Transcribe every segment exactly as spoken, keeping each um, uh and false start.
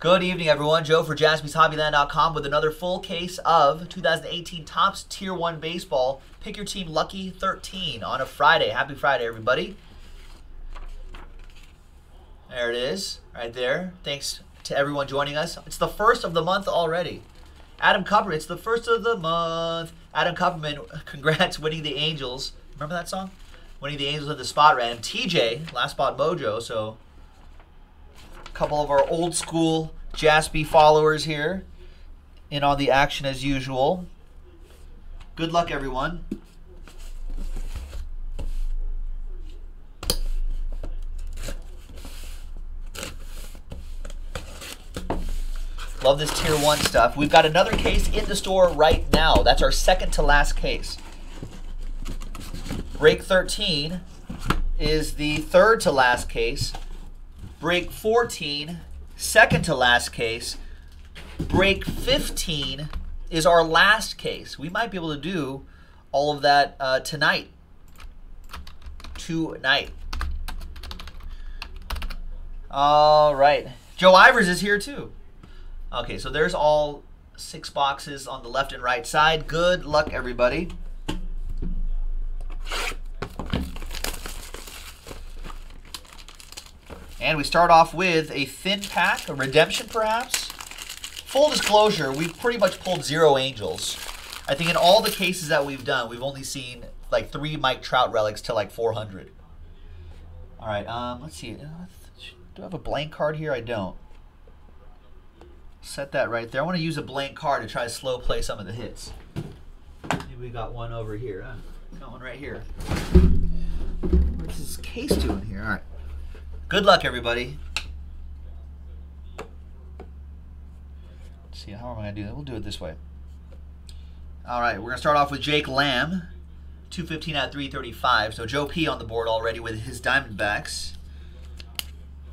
Good evening, everyone. Joe for Jaspy's Hobbyland dot com with another full case of two thousand eighteen Topps Tier one Baseball. Pick your team lucky thirteen on a Friday. Happy Friday, everybody. There it is, right there. Thanks to everyone joining us. It's the first of the month already. Adam Kupperman, it's the first of the month. Adam Kupperman, congrats winning the Angels. Remember that song? Winning the Angels at the spot ran. T J, last spot mojo, so... couple of our old school Jaspy followers here in on the action as usual. Good luck, everyone. Love this tier one stuff. We've got another case in the store right now. That's our second to last case. Break thirteen is the third to last case. Break fourteen, second to last case. Break fifteen is our last case. We might be able to do all of that uh, tonight. Tonight. All right. Joe Ivers is here too. Okay, so there's all six boxes on the left and right side. Good luck, everybody. And we start off with a thin pack, a redemption perhaps. Full disclosure, we've pretty much pulled zero Angels. I think in all the cases that we've done, we've only seen like three Mike Trout relics to like four hundred. All right, um, let's see. Do I have a blank card here? I don't. Set that right there. I want to use a blank card to try to slow play some of the hits. Maybe we got one over here. Huh? Got one right here. What's this case doing here? All right. Good luck, everybody. Let's see, how am I gonna do that? We'll do it this way. All right, we're gonna start off with Jake Lamb, two fifteen out of three thirty-five. So Joe P on the board already with his Diamondbacks,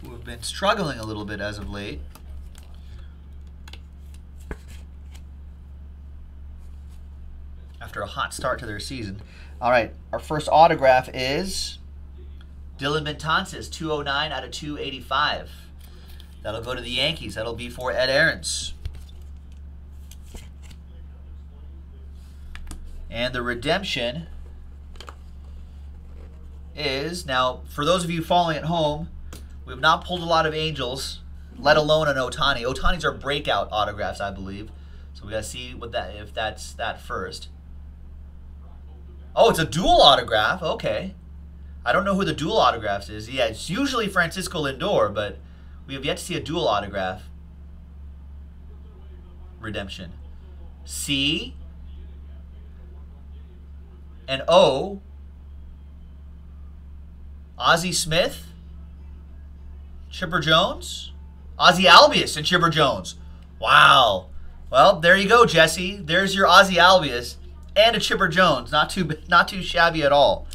who have been struggling a little bit as of late. After a hot start to their season. All right, our first autograph is Dylan Ventances, two oh nine out of two eighty-five. That'll go to the Yankees. That'll be for Ed Ahrens. And the redemption is, now, for those of you following at home, we've not pulled a lot of Angels, let alone an Ohtani. Ohtani's are breakout autographs, I believe. So we got to see what that if that's that first. Oh, it's a dual autograph. Okay. I don't know who the dual autographs is. Yeah, it's usually Francisco Lindor, but we have yet to see a dual autograph. Redemption. C and O. Ozzie Smith. Chipper Jones. Ozzie Albies and Chipper Jones. Wow. Well, there you go, Jesse. There's your Ozzie Albies and a Chipper Jones. Not too, not too shabby at all.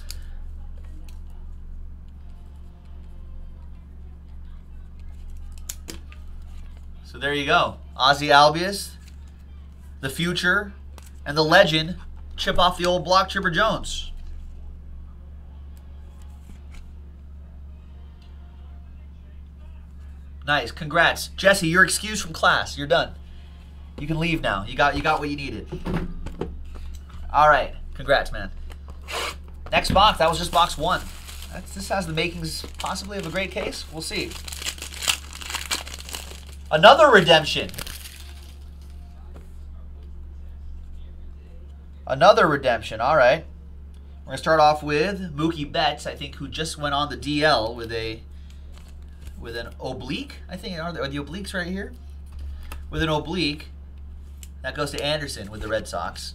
So there you go. Ozzie Albies, the future, and the legend, chip off the old block, Chipper Jones. Nice. Congrats. Jesse, you're excused from class. You're done. You can leave now. You got you got what you needed. All right. Congrats, man. Next box. That was just box one. That's, this has the makings possibly of a great case. We'll see. Another redemption. Another redemption. All right. We're going to start off with Mookie Betts, I think, who just went on the D L with a with an oblique. I think are the, are the obliques right here? With an oblique. That goes to Anderson with the Red Sox.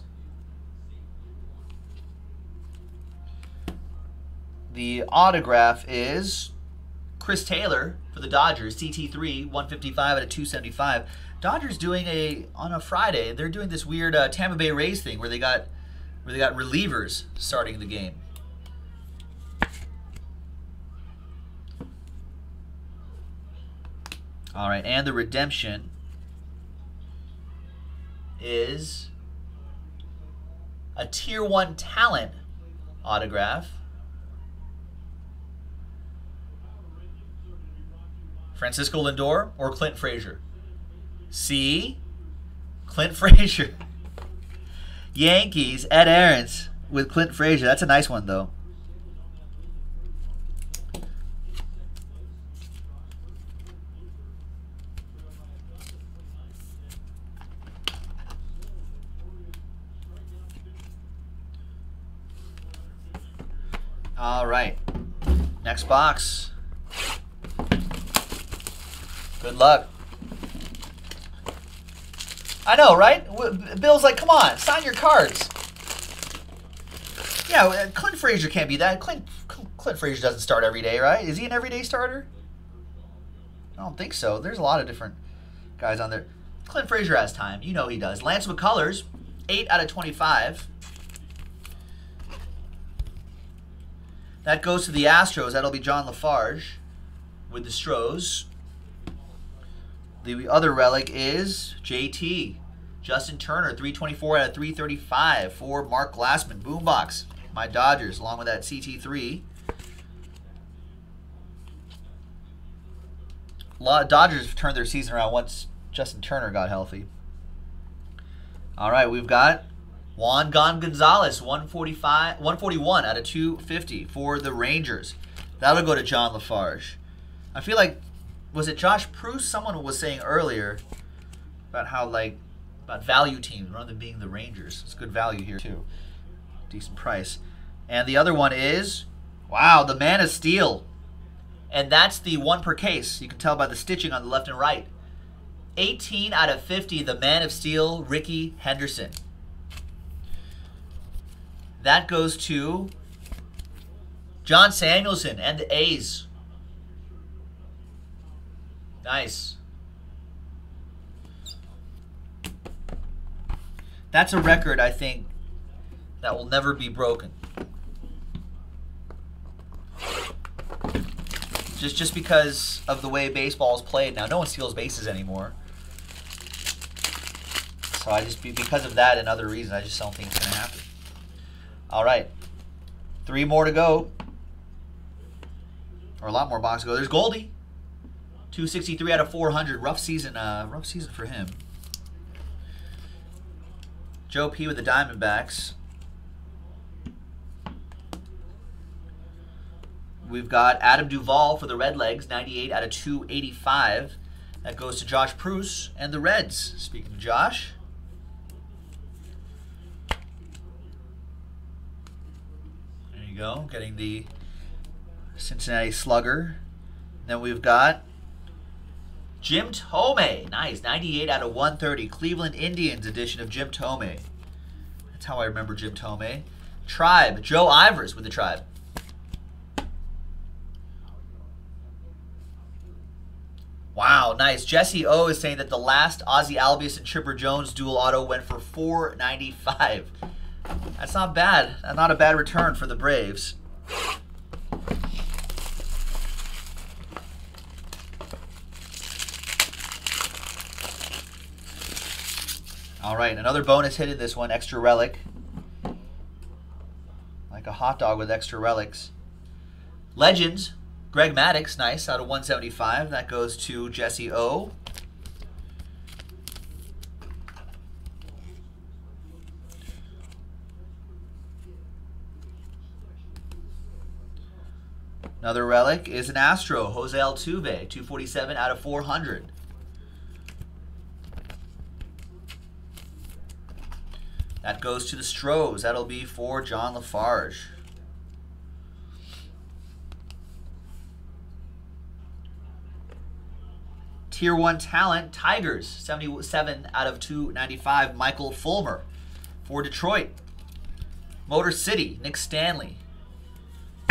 The autograph is Chris Taylor for the Dodgers, C T three, one fifty-five out of two seventy-five. Dodgers doing a, on a Friday, they're doing this weird uh, Tampa Bay Rays thing where they got where they got relievers starting the game. All right, and the redemption is a Tier one talent autograph. Francisco Lindor or Clint Frazier. See? Clint Frazier. Yankees, Ed Ahrens with Clint Frazier. That's a nice one, though. All right, next box. Good luck. I know, right? Bill's like, come on, sign your cards. Yeah, Clint Frazier can't be that. Clint, Clint Frazier doesn't start every day, right? Is he an everyday starter? I don't think so. There's a lot of different guys on there. Clint Frazier has time. You know he does. Lance McCullers, eight out of twenty-five. That goes to the Astros. That'll be John Lafarge with the Stros. The other relic is J T. Justin Turner, three twenty-four out of three thirty-five for Mark Glassman. Boombox, my Dodgers, along with that C T three. Dodgers have turned their season around once Justin Turner got healthy. All right, we've got Juan Gon Gonzalez, one forty-five, one forty-one out of two fifty for the Rangers. That'll go to John Lafarge. I feel like, was it Josh Pruse? Someone was saying earlier about how, like, about value teams, rather than being the Rangers. It's good value here, too. Decent price. And the other one is, wow, the Man of Steel. And that's the one per case. You can tell by the stitching on the left and right. eighteen out of fifty, the Man of Steel, Ricky Henderson. That goes to John Samuelson and the A's. Nice. That's a record, I think, that will never be broken. Just, just because of the way baseball is played now. No one steals bases anymore. So I just, because of that and other reasons, I just don't think it's going to happen. All right, three more to go, or a lot more boxes to go. There's Goldie, two sixty-three out of four hundred. Rough season, uh, rough season for him. Joe P with the Diamondbacks. We've got Adam Duvall for the Redlegs, ninety-eight out of two eighty-five. That goes to Josh Pruse and the Reds. Speaking of Josh. Go, getting the Cincinnati Slugger. Then we've got Jim Tomey. Nice, ninety-eight out of one thirty. Cleveland Indians edition of Jim Tomey. That's how I remember Jim Tomey. Tribe, Joe Ivers with the Tribe. Wow, nice. Jesse O is saying that the last Ozzie Albies and Chipper Jones dual auto went for four ninety-five. That's not bad. That's not a bad return for the Braves. All right, another bonus hit in this one, extra relic. Like a hot dog with extra relics. Legends, Greg Maddux, nice, out of one seventy-five. That goes to Jesse O. Another relic is an Astro, Jose Altuve, two forty-seven out of four hundred. That goes to the Stros. That'll be for John Lafarge. Tier one talent, Tigers, seventy-seven out of two ninety-five, Michael Fulmer for Detroit. Motor City, Nick Stanley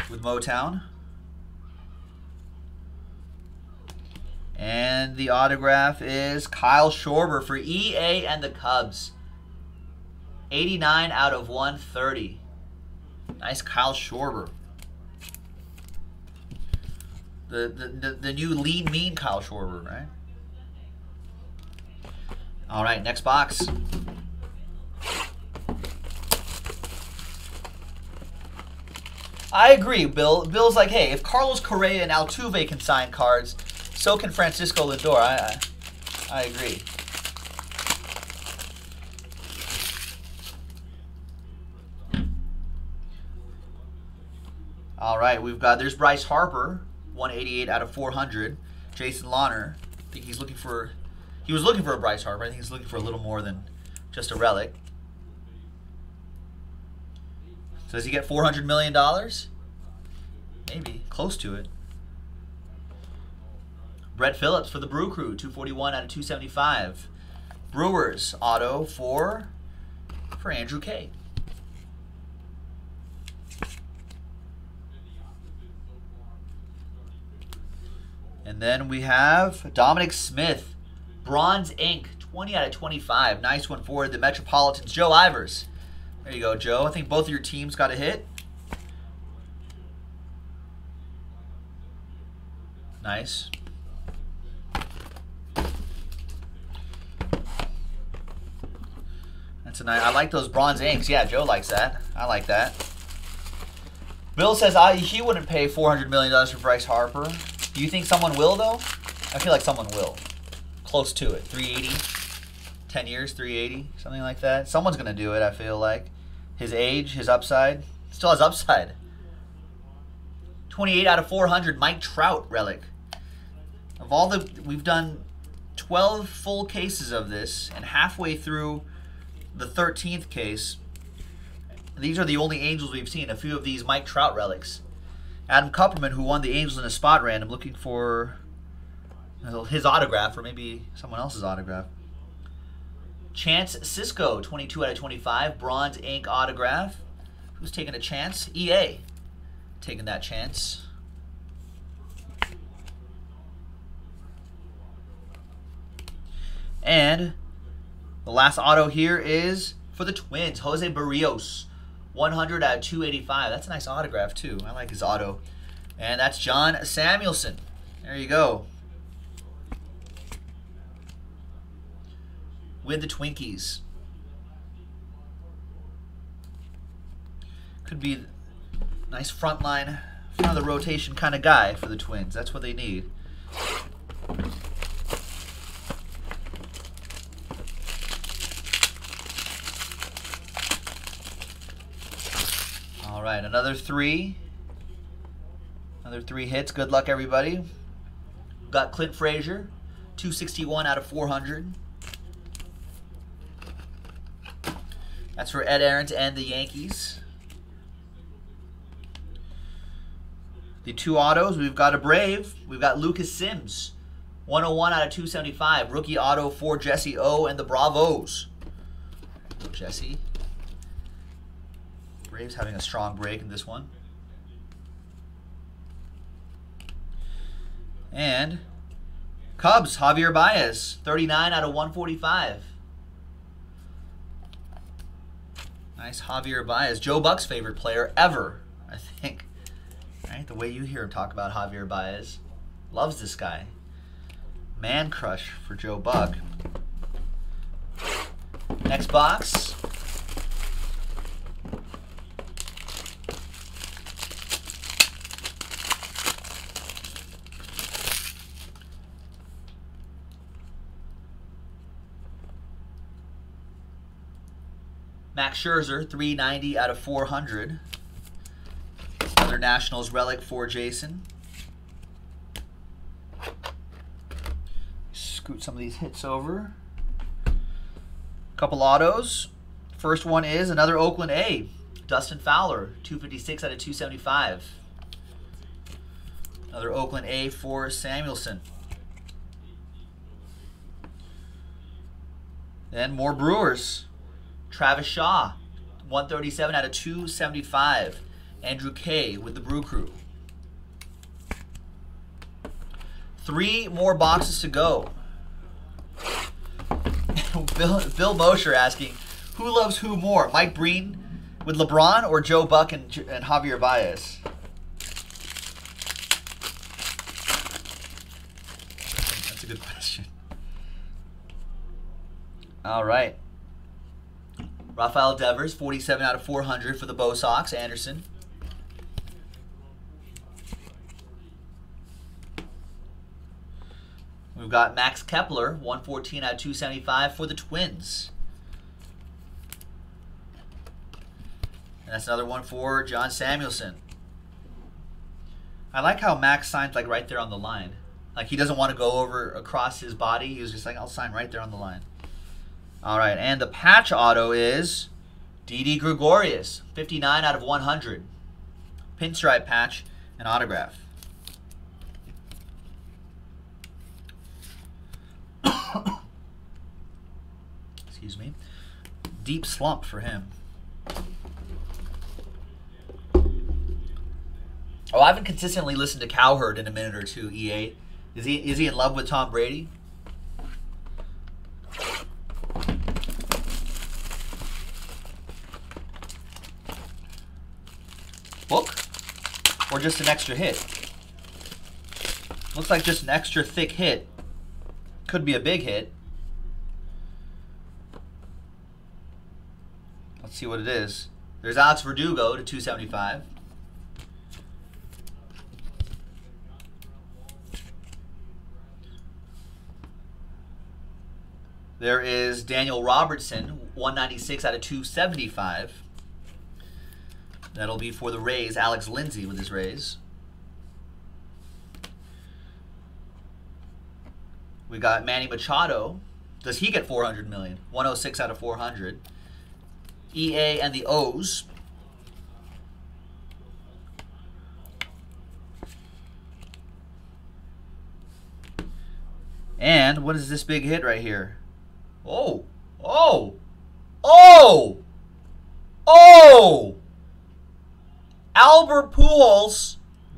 with Motown. And the autograph is Kyle Schwarber for E A and the Cubs. eighty-nine out of one thirty. Nice Kyle Schwarber. The, the, the, the new lean, mean Kyle Schwarber, right? All right, next box. I agree, Bill. Bill's like, hey, if Carlos Correa and Altuve can sign cards, so can Francisco Lindor. I, I, I agree. All right, we've got, there's Bryce Harper, one eighty-eight out of four hundred. Jason Lawner, I think he's looking for, he was looking for a Bryce Harper. I think he's looking for a little more than just a relic. So does he get four hundred million dollars? Maybe, close to it. Brett Phillips for the Brew Crew, two forty-one out of two seventy-five. Brewers auto for, for Andrew K. And then we have Dominic Smith, Bronze Ink, twenty out of twenty-five. Nice one for the Metropolitans, Joe Ivers. There you go, Joe. I think both of your teams got a hit. Nice. That's a nice. I like those bronze inks. Yeah, Joe likes that. I like that. Bill says I, he wouldn't pay four hundred million dollars for Bryce Harper. Do you think someone will, though? I feel like someone will. Close to it. three eighty. ten years, three eighty. Something like that. Someone's going to do it, I feel like. His age, his upside. Still has upside. twenty-eight out of four hundred. Mike Trout relic. Of all the... We've done twelve full cases of this. And halfway through the thirteenth case, these are the only Angels we've seen. A few of these Mike Trout relics. Adam Kupperman, who won the Angels in a spot random, looking for his autograph or maybe someone else's autograph. Chance Cisco, twenty-two out of twenty-five, bronze ink autograph. Who's taking a chance? E A taking that chance. And the last auto here is for the Twins, Jose Barrios. one hundred out of two eighty-five. That's a nice autograph, too. I like his auto. And that's John Samuelson. There you go. With the Twinkies. Could be a nice front line, front of the rotation kind of guy for the Twins. That's what they need. All right, another three. Another three hits. Good luck, everybody. We've got Clint Frazier, two sixty-one out of four hundred. That's for Ed Ahrens and the Yankees. The two autos, we've got a Brave. We've got Lucas Sims, one oh one out of two seventy-five. Rookie auto for Jesse O and the Bravos. Jesse. Braves having a strong break in this one. And Cubs, Javier Baez, thirty-nine out of one forty-five. Nice Javier Baez. Joe Buck's favorite player ever, I think. Right? The way you hear him talk about Javier Baez. Loves this guy. Man crush for Joe Buck. Next box. Max Scherzer, three ninety out of four hundred. Another Nationals relic for Jason. Scoot some of these hits over. Couple autos. First one is another Oakland A. Dustin Fowler, two fifty-six out of two seventy-five. Another Oakland A for Samuelson. Then more Brewers. Travis Shaw, one thirty-seven out of two seventy-five. Andrew K with the Brew Crew. Three more boxes to go. Bill, Bill Mosher asking, who loves who more? Mike Breen with LeBron or Joe Buck and, and Javier Baez? That's a good question. All right. Rafael Devers, forty-seven out of four hundred for the Bo Sox. Anderson. We've got Max Kepler, one fourteen out of two seventy-five for the Twins. And that's another one for John Samuelson. I like how Max signs like right there on the line. Like he doesn't want to go over across his body. He was just like, I'll sign right there on the line. All right, and the patch auto is D D Gregorius, fifty-nine out of one hundred. Pinstripe patch and autograph. Excuse me. Deep slump for him. Oh, I haven't consistently listened to Cowherd in a minute or two, E eight. Is he, is he in love with Tom Brady? Book? Or just an extra hit? Looks like just an extra thick hit. Could be a big hit. Let's see what it is. There's Alex Verdugo to two seventy-five. There is Daniel Robertson, one ninety-six out of two seventy-five. That'll be for the Rays. Alex Lindsay with his Rays. We got Manny Machado. Does he get four hundred million? one oh six out of four hundred. E A and the O's. And what is this big hit right here? Oh, oh, oh, oh! Albert Pools,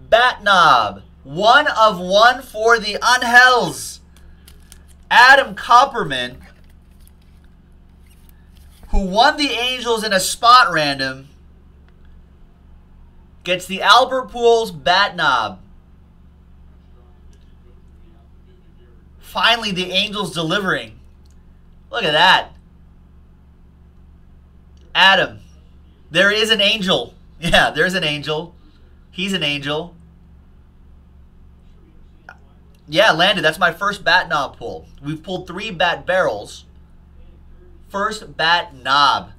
BAT KNOB. One of one for the Unhells. Adam Kupperman, who won the Angels in a spot random, gets the Albert Pools BAT KNOB. Finally, the Angels delivering. Look at that. Adam. There is an angel. Yeah, there's an angel. He's an angel. Yeah, landed. That's my first BAT KNOB pull. We've pulled three bat barrels. First BAT KNOB.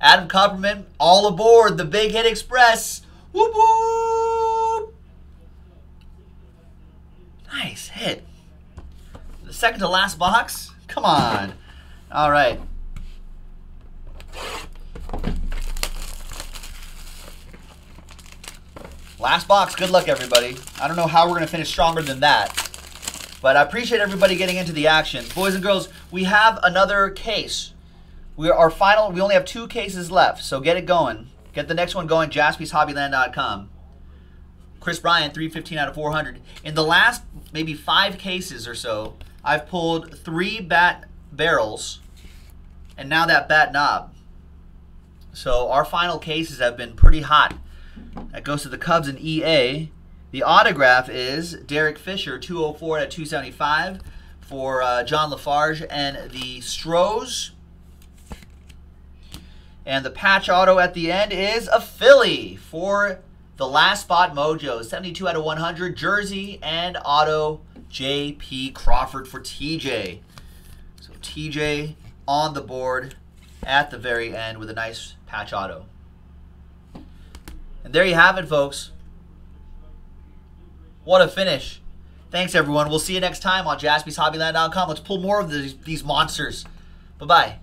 Adam Kupperman, all aboard the Big Hit Express. Whoop whoop. Nice hit. The second to last box? Come on. All right. Last box. Good luck, everybody. I don't know how we're going to finish stronger than that, but I appreciate everybody getting into the action. Boys and girls, we have another case. We are final. We only have two cases left, so get it going. Get the next one going, Jaspys Hobbyland dot com. Chris Bryant, three fifteen out of four hundred. In the last maybe five cases or so, I've pulled three bat barrels, and now that BAT KNOB. So our final cases have been pretty hot. That goes to the Cubs and E A. The autograph is Derek Fisher, two oh four out of two seventy-five for uh, John Lafarge and the Strohs. And the patch auto at the end is a Philly for the Last Spot Mojo, seventy-two out of one hundred, jersey and auto, J P Crawford for T J. So T J on the board at the very end with a nice patch auto. And there you have it, folks. What a finish. Thanks, everyone. We'll see you next time on Jaspys Hobbyland dot com. Let's pull more of these, these monsters. Bye-bye.